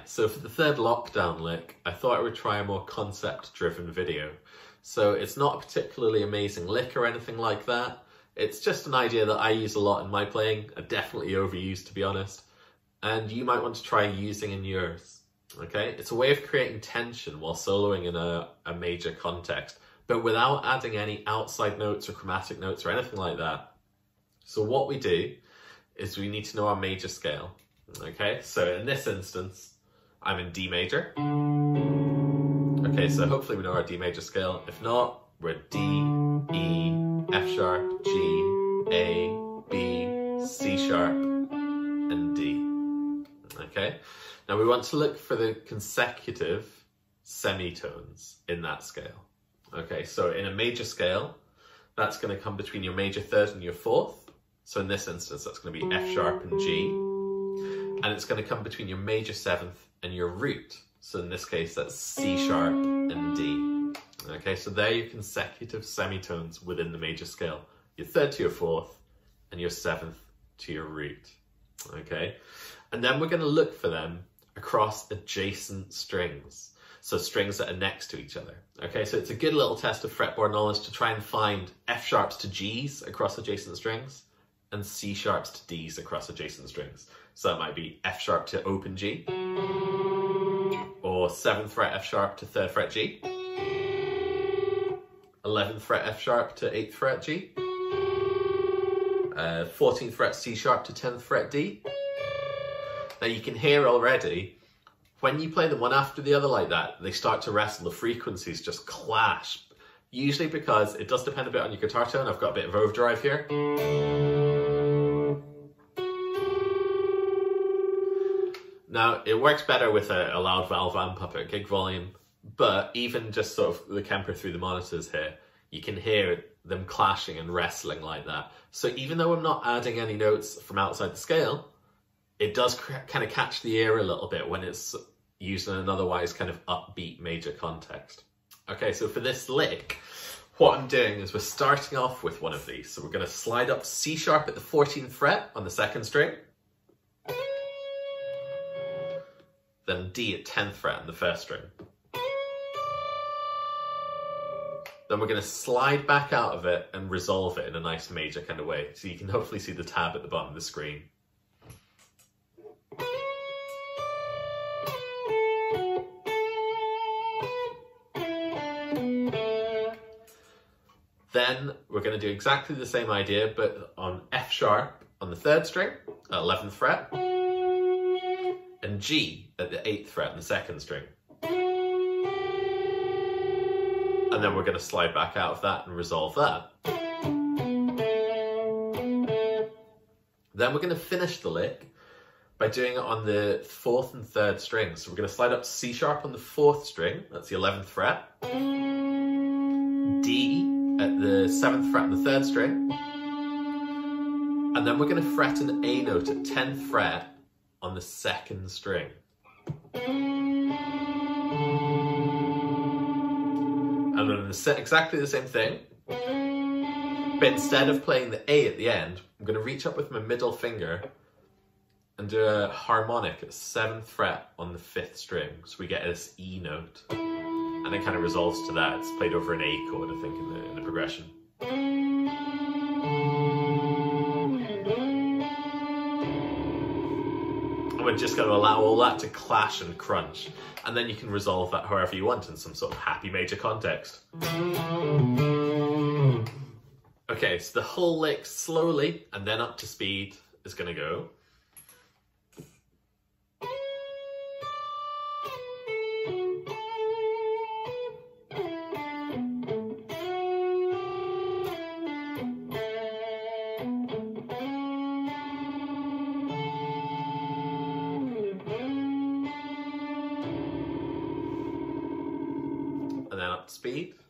Hi, so for the third Lockdown Lick, I thought I would try a more concept-driven video. So it's not a particularly amazing lick or anything like that, it's just an idea that I use a lot in my playing, I definitely overuse to be honest, and you might want to try using in yours, okay? It's a way of creating tension while soloing in a major context, but without adding any outside notes or chromatic notes or anything like that. So what we do is we need to know our major scale. Okay, so in this instance, I'm in D major. Okay, so hopefully we know our D major scale. If not, we're D, E, F sharp, G, A, B, C sharp, and D. Okay, now we want to look for the consecutive semitones in that scale. Okay, so in a major scale, that's going to come between your major third and your fourth. So in this instance, that's going to be F sharp and G. And it's going to come between your major seventh and your root. So in this case, that's C sharp and D. Okay, so they're your consecutive semitones within the major scale. Your third to your fourth and your seventh to your root. Okay, and then we're going to look for them across adjacent strings. So strings that are next to each other. Okay, so it's a good little test of fretboard knowledge to try and find F sharps to Gs across adjacent strings, and C sharps to Ds across adjacent strings. So that might be F sharp to open G, or 7th fret F sharp to 3rd fret G, 11th fret F sharp to 8th fret G, 14th fret C sharp to 10th fret D. Now you can hear already, when you play them one after the other like that, they start to wrestle, the frequencies just clash. Usually because it does depend a bit on your guitar tone. I've got a bit of overdrive here. Now, it works better with a loud valve amp up at gig volume, but even just sort of the Kemper through the monitors here, you can hear them clashing and wrestling like that. So even though I'm not adding any notes from outside the scale, it does kind of catch the ear a little bit when it's used in an otherwise kind of upbeat major context. Okay, so for this lick, what I'm doing is we're starting off with one of these. So we're going to slide up C sharp at the 14th fret on the 2nd string. Then D at 10th fret on the 1st string. Then we're going to slide back out of it and resolve it in a nice major kind of way. So you can hopefully see the tab at the bottom of the screen. Then we're going to do exactly the same idea, but on F sharp on the 3rd string at 11th fret, and G at the 8th fret on the 2nd string. And then we're going to slide back out of that and resolve that. Then we're going to finish the lick by doing it on the 4th and 3rd strings. So we're going to slide up to C sharp on the 4th string, that's the 11th fret, D at the 7th fret on the 3rd string, and then we're going to fret an A note at 10th fret on the 2nd string. And then exactly the same thing, but instead of playing the A at the end, I'm going to reach up with my middle finger and do a harmonic at 7th fret on the 5th string, so we get this E note. And it kind of resolves to that. It's played over an A chord, I think, in the progression. And we're just going to allow all that to clash and crunch. And then you can resolve that however you want in some sort of happy major context. Okay, so the whole lick slowly and then up to speed is going to go. Speed.